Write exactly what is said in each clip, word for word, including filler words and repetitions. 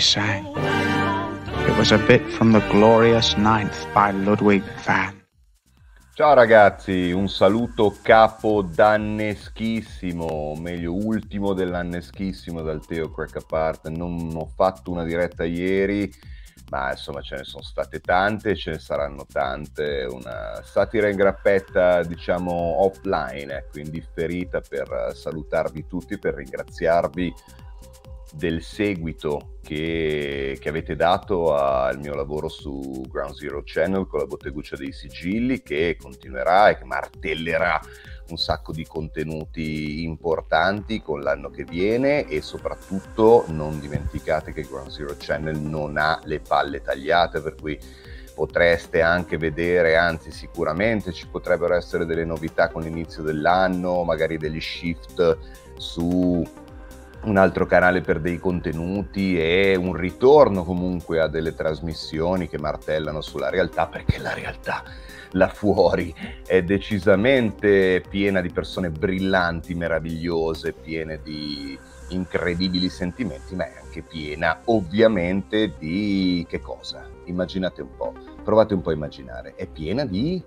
she sang. It was a bit from the Glorious Ninth by Ludwig van. Ciao ragazzi, un saluto capodanneschissimo, meglio ultimo dell'anneschissimo dal Teo CrackUpArt. Non ho fatto una diretta ieri, ma insomma ce ne sono state tante e ce ne saranno tante. Una satira in grappetta, diciamo, offline, ecco, in differita, per salutarvi tutti, per ringraziarvi del seguito che, che avete dato al mio lavoro su Ground Zero Channel con la botteguccia dei sigilli, che continuerà e che martellerà un sacco di contenuti importanti con l'anno che viene. E soprattutto non dimenticate che Ground Zero Channel non ha le palle tagliate, per cui potreste anche vedere, anzi sicuramente ci potrebbero essere delle novità con l'inizio dell'anno, magari degli shift su un altro canale per dei contenuti e un ritorno comunque a delle trasmissioni che martellano sulla realtà, perché la realtà là fuori è decisamente piena di persone brillanti, meravigliose, piene di incredibili sentimenti, ma è anche piena ovviamente di che cosa? Immaginate un po', provate un po' a immaginare, è piena di...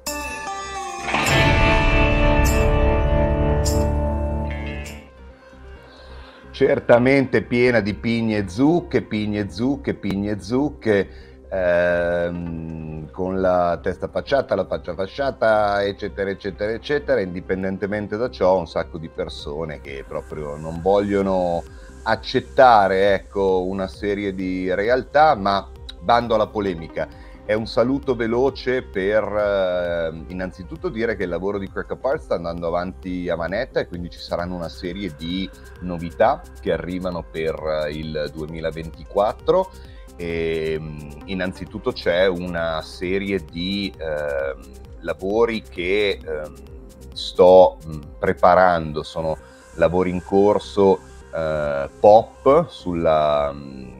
certamente piena di pigne zucche, pigne zucche, pigne zucche, ehm, con la testa facciata, la faccia facciata, eccetera, eccetera, eccetera. Indipendentemente da ciò, un sacco di persone che proprio non vogliono accettare, ecco, una serie di realtà, ma bando alla polemica. È un saluto veloce per eh, innanzitutto dire che il lavoro di CrackUpArt sta andando avanti a manetta e quindi ci saranno una serie di novità che arrivano per il duemilaventiquattro. E innanzitutto c'è una serie di eh, lavori che eh, sto preparando, sono lavori in corso eh, pop sulla,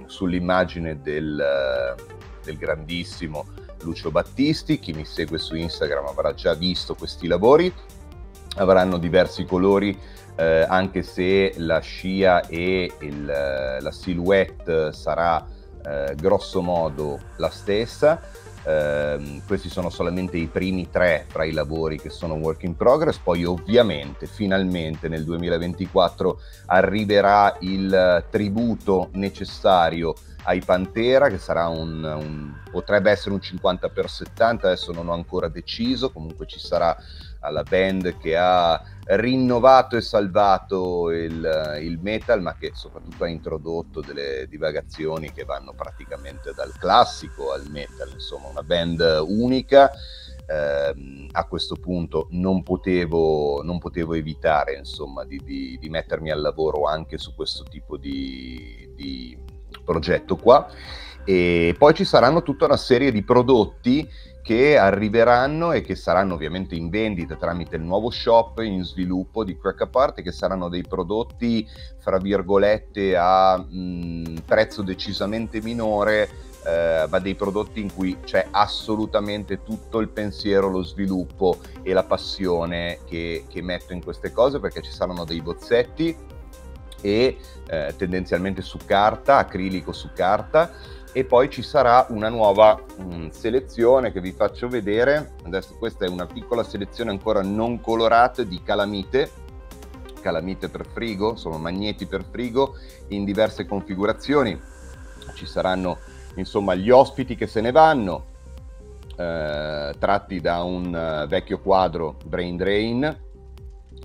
sull'immagine del... del grandissimo Lucio Battisti. Chi mi segue su Instagram avrà già visto questi lavori, avranno diversi colori, eh, anche se la scia e il, la silhouette sarà eh, grosso modo la stessa. Eh, questi sono solamente i primi tre tra i lavori che sono work in progress, poi ovviamente finalmente nel duemilaventiquattro arriverà il tributo necessario ai Pantera, che sarà un, un potrebbe essere un cinquanta per settanta, adesso non ho ancora deciso. Comunque ci sarà alla band che ha rinnovato e salvato il, il metal, ma che soprattutto ha introdotto delle divagazioni che vanno praticamente dal classico al metal, insomma una band unica. Eh, a questo punto non potevo, non potevo evitare, insomma, di, di, di mettermi al lavoro anche su questo tipo di, di progetto qua. E poi ci saranno tutta una serie di prodotti che arriveranno e che saranno ovviamente in vendita tramite il nuovo shop in sviluppo di CrackUpArt, che saranno dei prodotti fra virgolette a mh, prezzo decisamente minore, eh, ma dei prodotti in cui c'è assolutamente tutto il pensiero, lo sviluppo e la passione che, che metto in queste cose, perché ci saranno dei bozzetti e eh, tendenzialmente su carta, acrilico su carta. E poi ci sarà una nuova mh, selezione che vi faccio vedere adesso. Questa è una piccola selezione ancora non colorata di calamite, calamite per frigo, sono magneti per frigo in diverse configurazioni. Ci saranno insomma gli ospiti che se ne vanno, eh, tratti da un uh, vecchio quadro, Brain Drain,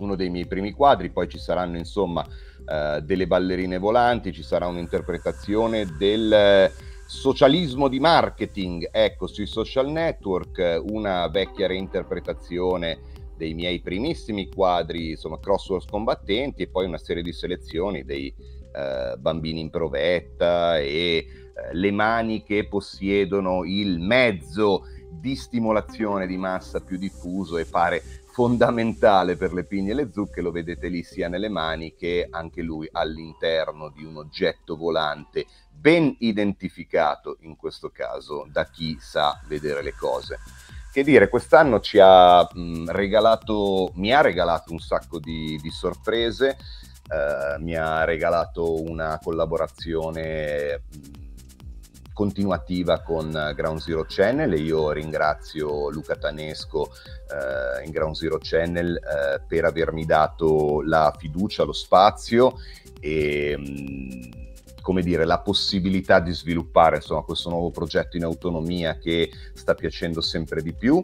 uno dei miei primi quadri. Poi ci saranno insomma Uh, delle ballerine volanti, ci sarà un'interpretazione del uh, socialismo di marketing, ecco, sui social network, una vecchia reinterpretazione dei miei primissimi quadri, insomma crosswords combattenti, e poi una serie di selezioni dei uh, bambini in provetta e uh, le mani che possiedono il mezzo di stimolazione di massa più diffuso e pare fondamentale per le pigne e le zucche. Lo vedete lì sia nelle mani che anche lui all'interno di un oggetto volante ben identificato, in questo caso da chi sa vedere le cose. Che dire, quest'anno ci ha mh, regalato, mi ha regalato un sacco di, di sorprese. Eh, mi ha regalato una collaborazione mh, continuativa con Ground Zero Channel, e io ringrazio Luca Tanesco eh, in Ground Zero Channel eh, per avermi dato la fiducia, lo spazio e mh, come dire, la possibilità di sviluppare insomma questo nuovo progetto in autonomia che sta piacendo sempre di più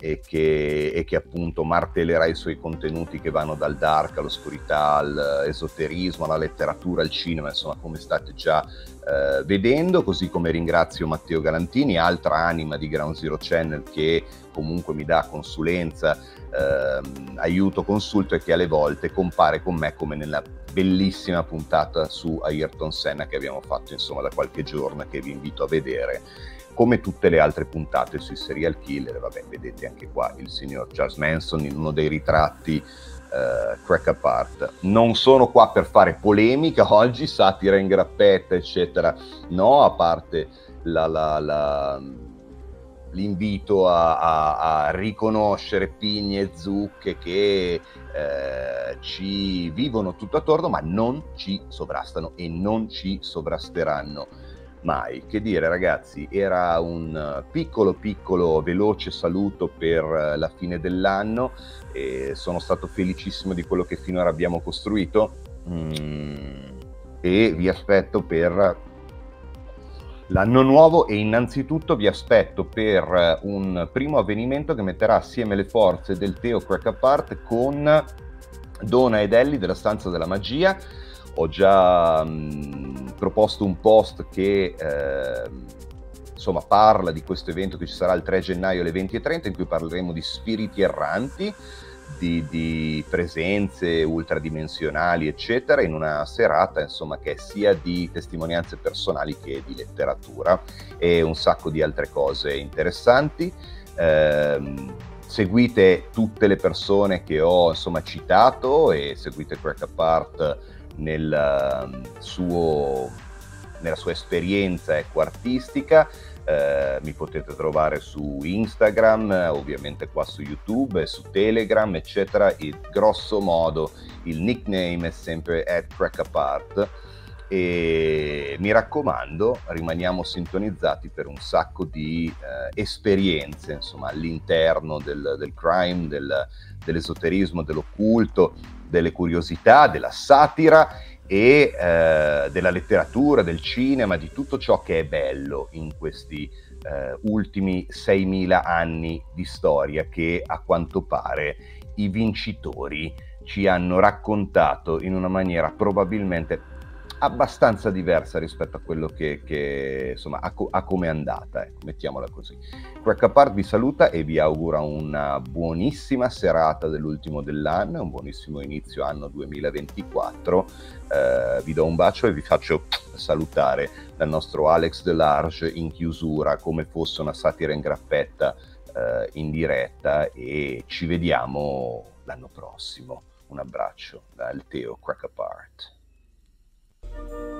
e che, e che appunto martellerà i suoi contenuti che vanno dal dark all'oscurità, all'esoterismo, alla letteratura, al cinema, insomma come state già eh, vedendo, così come ringrazio Matteo Galantini, altra anima di Ground Zero Channel, che comunque mi dà consulenza, ehm, aiuto, consulto, e che alle volte compare con me come nella bellissima puntata su Ayrton Senna che abbiamo fatto insomma da qualche giorno, che vi invito a vedere, come tutte le altre puntate sui serial killer. Vabbè, vedete anche qua il signor Charles Manson in uno dei ritratti eh, CrackUpArt. Non sono qua per fare polemica oggi, satira in grappetta eccetera, no, a parte la... la, la l'invito a, a, a riconoscere pigne e zucche che eh, ci vivono tutto attorno, ma non ci sovrastano e non ci sovrasteranno mai. Che dire ragazzi, era un piccolo piccolo veloce saluto per la fine dell'anno, e sono stato felicissimo di quello che finora abbiamo costruito mm, e vi aspetto per l'anno nuovo, e innanzitutto vi aspetto per un primo avvenimento che metterà assieme le forze del Teo CrackUpArt con Dona ed Elly della Stanza della Magia. Ho già mh, proposto un post che eh, insomma parla di questo evento che ci sarà il tre gennaio alle venti e trenta, in cui parleremo di spiriti erranti, Di, di presenze ultradimensionali eccetera, in una serata insomma che è sia di testimonianze personali che di letteratura e un sacco di altre cose interessanti. Eh, seguite tutte le persone che ho insomma citato, e seguite CrackUpArt nel suo, nella sua esperienza ecco, artistica. Eh, mi potete trovare su Instagram, ovviamente qua su YouTube, su Telegram eccetera, e grosso modo il nickname è sempre at CrackUpArt, e mi raccomando rimaniamo sintonizzati per un sacco di eh, esperienze insomma all'interno del, del crime, del, dell'esoterismo, dell'occulto, delle curiosità, della satira e eh, della letteratura, del cinema, di tutto ciò che è bello in questi eh, ultimi seimila anni di storia che a quanto pare i vincitori ci hanno raccontato in una maniera probabilmente abbastanza diversa rispetto a quello che, che insomma a, co a come è andata, ecco, mettiamola così. CrackUpArt vi saluta e vi augura una buonissima serata dell'ultimo dell'anno, un buonissimo inizio anno duemilaventiquattro. Eh, vi do un bacio e vi faccio salutare dal nostro Alex Delarge in chiusura, come fosse una satira in grappetta eh, in diretta, e ci vediamo l'anno prossimo. Un abbraccio dal Teo CrackUpArt. Thank you.